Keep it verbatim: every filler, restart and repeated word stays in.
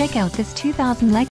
Check out this two thousand